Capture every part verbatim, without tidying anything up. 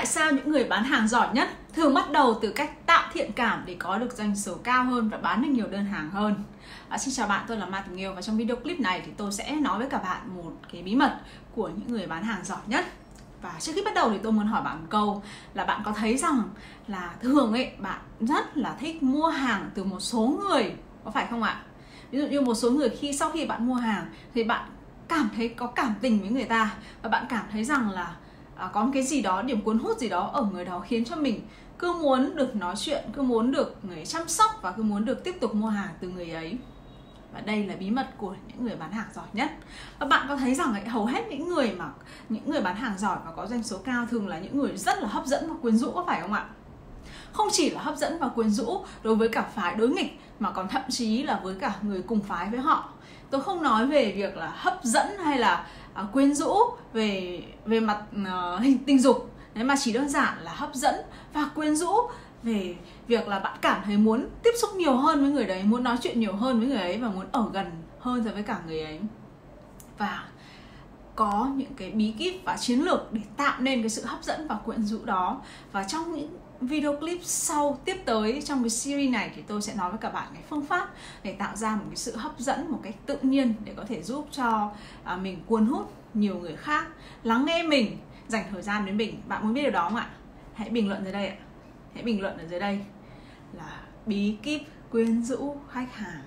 Tại sao những người bán hàng giỏi nhất thường bắt đầu từ cách tạo thiện cảm để có được doanh số cao hơn và bán được nhiều đơn hàng hơn? À, xin chào bạn, tôi là Mai Tình Yêu và trong video clip này thì tôi sẽ nói với các bạn một cái bí mật của những người bán hàng giỏi nhất. Và trước khi bắt đầu thì tôi muốn hỏi bạn một câu là bạn có thấy rằng là thường ấy bạn rất là thích mua hàng từ một số người, có phải không ạ? Ví dụ như một số người khi sau khi bạn mua hàng thì bạn cảm thấy có cảm tình với người ta và bạn cảm thấy rằng là À, có một cái gì đó, điểm cuốn hút gì đó ở người đó khiến cho mình cứ muốn được nói chuyện, cứ muốn được người chăm sóc và cứ muốn được tiếp tục mua hàng từ người ấy. Và đây là bí mật của những người bán hàng giỏi nhất. Và bạn có thấy rằng ấy, hầu hết những người mà những người bán hàng giỏi và có doanh số cao thường là những người rất là hấp dẫn và quyến rũ, có phải không ạ? Không chỉ là hấp dẫn và quyến rũ đối với cả phái đối nghịch mà còn thậm chí là với cả người cùng phái với họ. Tôi không nói về việc là hấp dẫn hay là À, quyến rũ về về mặt uh, hình tình dục. Đấy, mà chỉ đơn giản là hấp dẫn và quyến rũ về việc là bạn cảm thấy muốn tiếp xúc nhiều hơn với người đấy, muốn nói chuyện nhiều hơn với người ấy và muốn ở gần hơn với cả người ấy. Và có những cái bí kíp và chiến lược để tạo nên cái sự hấp dẫn và quyến rũ đó. Và trong những video clip sau tiếp tới trong cái series này thì tôi sẽ nói với các bạn cái phương pháp để tạo ra một cái sự hấp dẫn một cách tự nhiên để có thể giúp cho à, mình cuốn hút nhiều người khác lắng nghe mình, dành thời gian đến mình. Bạn muốn biết điều đó không ạ? Hãy bình luận dưới đây ạ. Hãy bình luận ở dưới đây là bí kíp quyến rũ khách hàng,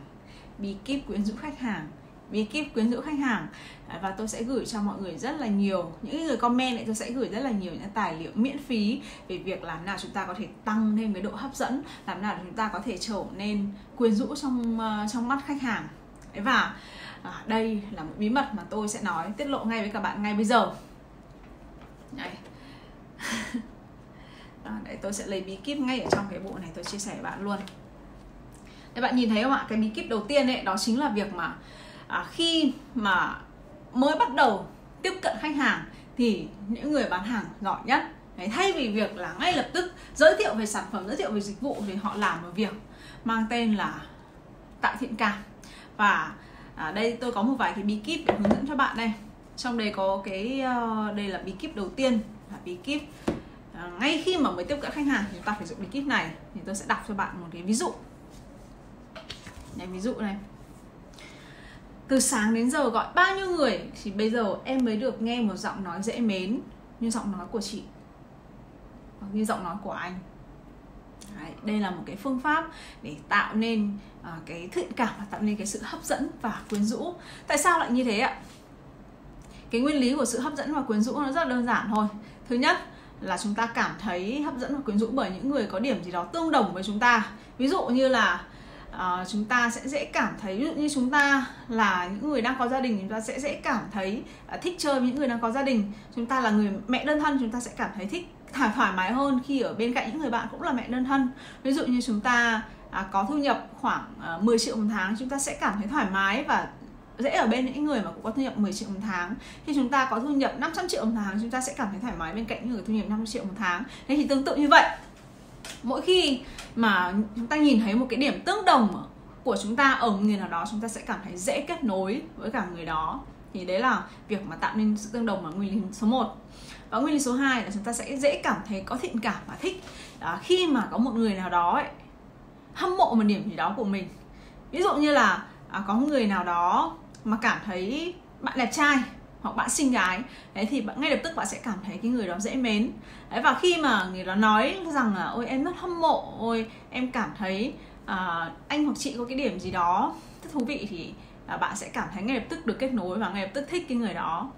bí kíp quyến rũ khách hàng, bí kíp quyến rũ khách hàng. Và tôi sẽ gửi cho mọi người rất là nhiều những người comment này, tôi sẽ gửi rất là nhiều những tài liệu miễn phí về việc làm nào chúng ta có thể tăng thêm cái độ hấp dẫn, làm nào để chúng ta có thể trở nên quyến rũ trong trong mắt khách hàng. Và đây là một bí mật mà tôi sẽ nói tiết lộ ngay với các bạn ngay bây giờ. Đấy. Đấy, tôi sẽ lấy bí kíp ngay ở trong cái bộ này, tôi chia sẻ với bạn luôn. Đấy, bạn nhìn thấy không ạ? Cái bí kíp đầu tiên ấy, đó chính là việc mà À, khi mà mới bắt đầu tiếp cận khách hàng thì những người bán hàng giỏi nhất đấy, thay vì việc là ngay lập tức giới thiệu về sản phẩm, giới thiệu về dịch vụ thì họ làm một việc mang tên là tạo thiện cảm. Và à, đây tôi có một vài cái bí kíp để hướng dẫn cho bạn đây. Trong đây có cái uh, đây là bí kíp đầu tiên, là bí kíp à, ngay khi mà mới tiếp cận khách hàng thì chúng ta phải dùng bí kíp này. Thì tôi sẽ đọc cho bạn một cái ví dụ này, ví dụ này: từ sáng đến giờ gọi bao nhiêu người thì bây giờ em mới được nghe một giọng nói dễ mến như giọng nói của chị hoặc như giọng nói của anh. Đấy, đây là một cái phương pháp để tạo nên à, cái thiện cảm và tạo nên cái sự hấp dẫn và quyến rũ. Tại sao lại như thế ạ? Cái nguyên lý của sự hấp dẫn và quyến rũ nó rất đơn giản thôi. Thứ nhất là chúng ta cảm thấy hấp dẫn và quyến rũ bởi những người có điểm gì đó tương đồng với chúng ta. Ví dụ như là À, chúng ta sẽ dễ cảm thấy, ví dụ như chúng ta là những người đang có gia đình, chúng ta sẽ dễ cảm thấy à, thích chơi với những người đang có gia đình. Chúng ta là người mẹ đơn thân, chúng ta sẽ cảm thấy thích thoải, thoải mái hơn khi ở bên cạnh những người bạn cũng là mẹ đơn thân. Ví dụ như chúng ta à, có thu nhập khoảng à, mười triệu một tháng, chúng ta sẽ cảm thấy thoải mái và dễ ở bên những người mà cũng có thu nhập mười triệu một tháng. Khi chúng ta có thu nhập năm trăm triệu một tháng, chúng ta sẽ cảm thấy thoải mái bên cạnh những người thu nhập năm trăm triệu một tháng. Thế thì tương tự như vậy, mỗi khi mà chúng ta nhìn thấy một cái điểm tương đồng của chúng ta ở người nào đó, chúng ta sẽ cảm thấy dễ kết nối với cả người đó. Thì đấy là việc mà tạo nên sự tương đồng là nguyên lý số một. Và nguyên lý số hai là chúng ta sẽ dễ cảm thấy có thiện cảm và thích à, khi mà có một người nào đó ấy, hâm mộ một điểm gì đó của mình. Ví dụ như là à, có người nào đó mà cảm thấy bạn đẹp trai hoặc bạn xinh gái, đấy thì bạn ngay lập tức bạn sẽ cảm thấy cái người đó dễ mến. Đấy, và khi mà người đó nói rằng là ôi em rất hâm mộ, ôi em cảm thấy à, anh hoặc chị có cái điểm gì đó rất thú vị, thì à, bạn sẽ cảm thấy ngay lập tức được kết nối và ngay lập tức thích cái người đó.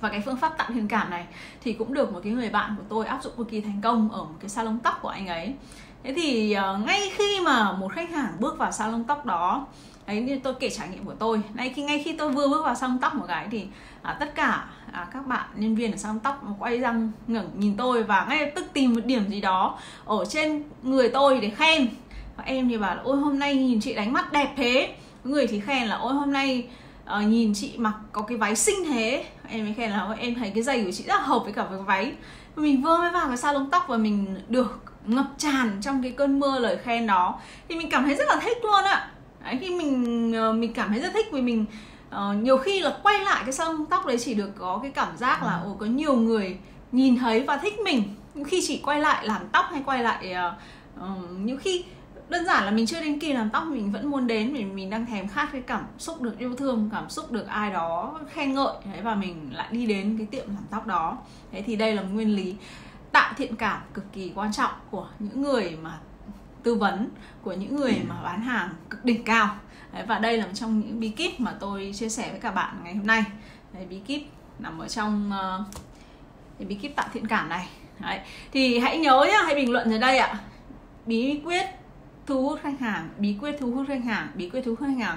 Và cái phương pháp tạo thiện cảm này thì cũng được một cái người bạn của tôi áp dụng cực kỳ thành công ở một cái salon tóc của anh ấy. Thế thì à, ngay khi mà một khách hàng bước vào salon tóc đó, đấy, như tôi kể trải nghiệm của tôi, ngay khi ngay khi tôi vừa bước vào salon tóc một cái thì à, tất cả à, các bạn nhân viên ở salon tóc quay sang ngẩng nhìn tôi và ngay lập tức tìm một điểm gì đó ở trên người tôi để khen. Và em thì bảo là ôi hôm nay nhìn chị đánh mắt đẹp thế, người thì khen là ôi hôm nay à, nhìn chị mặc có cái váy xinh thế, em mới khen là ôi em thấy cái giày của chị rất hợp với cả cái váy. Mình vừa mới vào cái salon tóc và mình được ngập tràn trong cái cơn mưa lời khen đó thì mình cảm thấy rất là thích luôn ạ. Đấy, khi mình mình cảm thấy rất thích vì mình uh, nhiều khi là quay lại cái salon tóc đấy chỉ được có cái cảm giác là ồ, có nhiều người nhìn thấy và thích mình. khi chỉ quay lại làm tóc hay quay lại uh, những khi đơn giản là mình chưa đến kỳ làm tóc, mình vẫn muốn đến vì mình đang thèm khát cái cảm xúc được yêu thương, cảm xúc được ai đó khen ngợi. Đấy, và mình lại đi đến cái tiệm làm tóc đó. Thế thì đây là nguyên lý tạo thiện cảm cực kỳ quan trọng của những người mà tư vấn, của những người mà bán hàng cực đỉnh cao. Đấy, và đây là một trong những bí kíp mà tôi chia sẻ với các bạn ngày hôm nay. Đấy, bí kíp nằm ở trong uh, cái bí kíp tạo thiện cảm này. Đấy, thì hãy nhớ nhá, hãy bình luận dưới đây ạ. Bí quyết thu hút khách hàng, bí quyết thu hút khách hàng, bí quyết thu hút khách hàng.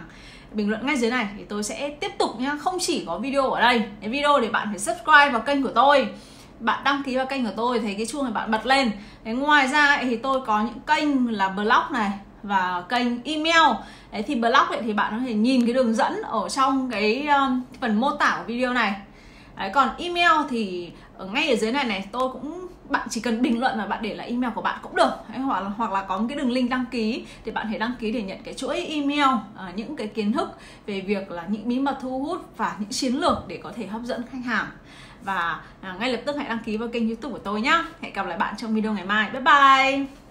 Bình luận ngay dưới này thì tôi sẽ tiếp tục nhá. Không chỉ có video ở đây, cái video để bạn phải subscribe vào kênh của tôi, bạn đăng ký vào kênh của tôi, thấy cái chuông này bạn bật lên. Đấy, ngoài ra ấy, thì tôi có những kênh là blog này và kênh email. Đấy, thì blog ấy, thì bạn có thể nhìn cái đường dẫn ở trong cái uh, phần mô tả của video này. Đấy, còn email thì ở ngay ở dưới này này, tôi cũng bạn chỉ cần bình luận và bạn để lại email của bạn cũng được, hay hoặc là hoặc là có một cái đường link đăng ký thì bạn hãy đăng ký để nhận cái chuỗi email à, những cái kiến thức về việc là những bí mật thu hút và những chiến lược để có thể hấp dẫn khách hàng. Và à, ngay lập tức hãy đăng ký vào kênh YouTube của tôi nhá. Hẹn gặp lại bạn trong video ngày mai. Bye bye.